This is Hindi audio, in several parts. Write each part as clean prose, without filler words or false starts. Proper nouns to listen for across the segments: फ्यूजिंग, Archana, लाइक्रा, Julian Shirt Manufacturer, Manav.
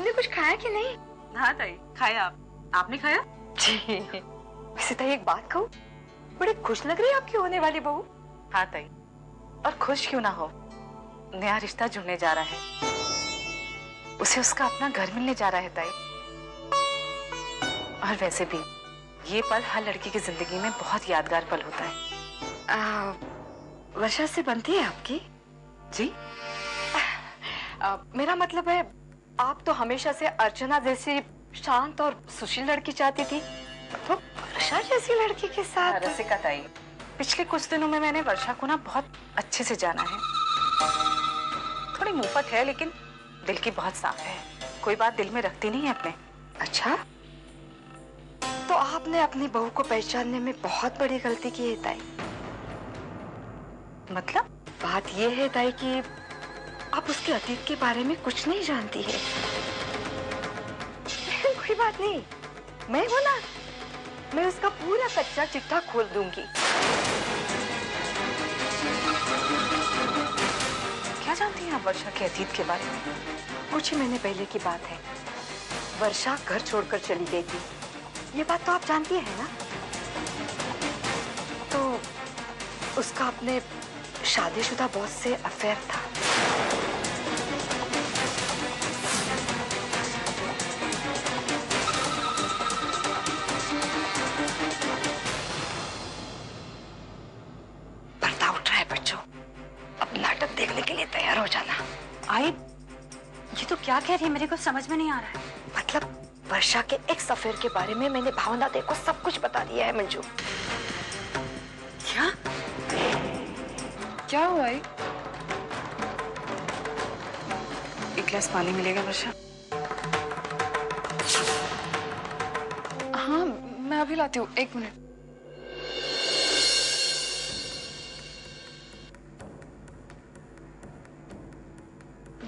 आपने कुछ खाया कि नहीं? हाँ ताई, खाया। आपने खाया? जी। वैसे ताई एक बात कहूँ, बड़ी खुश लग रही है आपकी होने वाली बहू। हाँ ताई, और खुश क्यों ना हो, नया रिश्ता जुड़ने जा रहा है, उसे उसका अपना घर मिलने जा रहा है ताई। और वैसे भी ये पल हर लड़की की जिंदगी में बहुत यादगार पल होता है। वर्षा से बनती है आपकी? जी। मेरा मतलब है आप तो हमेशा से अर्चना जैसी शांत और सुशील लड़की चाहती थी, तो वर्षा जैसी लड़की के साथ। रसिका ताई, पिछले कुछ दिनों में मैंने वर्षा को ना बहुत अच्छे से जाना है। थोड़ी मुफ्त है लेकिन दिल की बहुत साफ है, कोई बात दिल में रखती नहीं है अपने। अच्छा, तो आपने अपनी बहू को पहचानने में बहुत बड़ी गलती की है ताई। मतलब? बात यह है ताई कि आप उसके अतीत के बारे में कुछ नहीं जानती है। कोई बात नहीं, मैं हूं ना, मैं उसका पूरा कच्चा चिट्ठा खोल दूंगी। क्या जानती हैं आप वर्षा के अतीत के बारे में? कुछ ही महीने पहले की बात है, वर्षा घर छोड़कर चली गई थी, ये बात तो आप जानती है ना। तो उसका अपने शादीशुदा बॉस से अफेयर था। पर्दा उठ रहा है बच्चों, अब नाटक देखने के लिए तैयार हो जाना। आई, ये तो क्या कह रही है, मेरे को समझ में नहीं आ रहा है। मतलब वर्षा के एक्स अफेयर के बारे में मैंने भावना दे को सब कुछ बता दिया है मंजू। क्या? क्या हुआ? एक गिलास पानी मिलेगा वर्षा? हाँ, मैं अभी लाती हूँ, एक मिनट।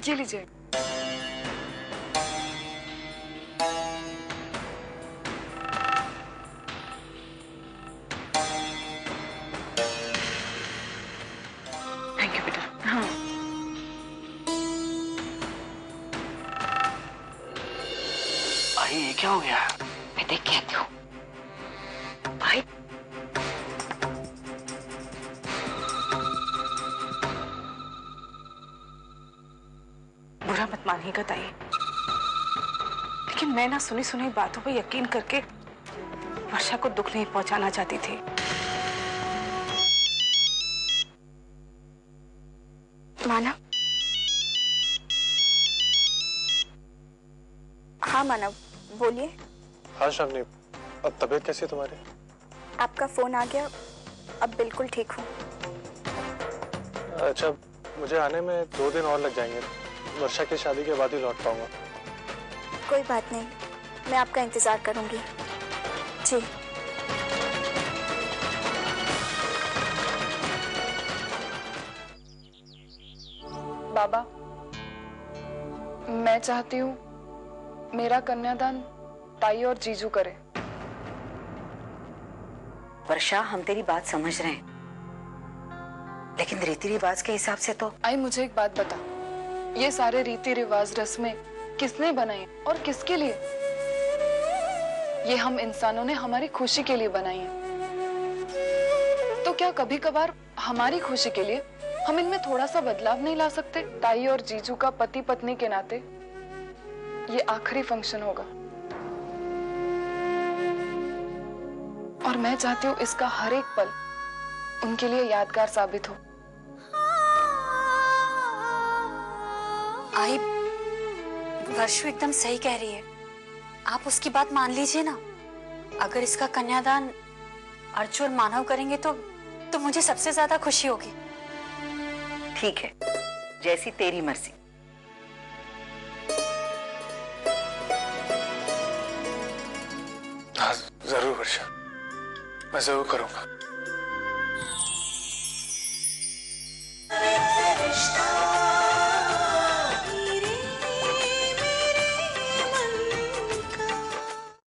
जी लीजिए। क्या हो गया? मैं देख के आती हूँ। भाई बुरा मत मानिएगा ताई, लेकिन मैं ना सुनी सुनी बातों पर यकीन करके वर्षा को दुख नहीं पहुंचाना चाहती थी। मानव? हाँ मानव, बोलिए। हाँ श्रावणी, अब तबीयत कैसी है तुम्हारी? आपका फोन आ गया, अब बिल्कुल ठीक हूँ। अच्छा, मुझे आने में 2 दिन और लग जाएंगे, वर्षा की शादी के बाद ही लौट पाऊंगा। कोई बात नहीं, मैं आपका इंतजार करूंगी। जी। बाबा, मैं चाहती हूँ मेरा कन्यादान ताई और जीजू करे। वर्षा, हम तेरी बात समझ रहे हैं, लेकिन रीति रिवाज के हिसाब से तो। आई, मुझे एक बात बता, ये सारे रीति रिवाज रस्में किसने बनाई और किसके लिए? ये हम इंसानों ने हमारी खुशी के लिए बनाई है, तो क्या कभी कभार हमारी खुशी के लिए हम इनमें थोड़ा सा बदलाव नहीं ला सकते? ताई और जीजू का पति पत्नी के नाते ये आखिरी फंक्शन होगा, और मैं चाहती हूँ इसका हर एक पल उनके लिए यादगार साबित हो। आई, वर्षु एकदम सही कह रही है, आप उसकी बात मान लीजिए ना। अगर इसका कन्यादान अर्जुन और मानव करेंगे तो मुझे सबसे ज्यादा खुशी होगी। ठीक है, जैसी तेरी मर्जी। हाँ जरूर वर्षा, मैं जरूर करूंगा।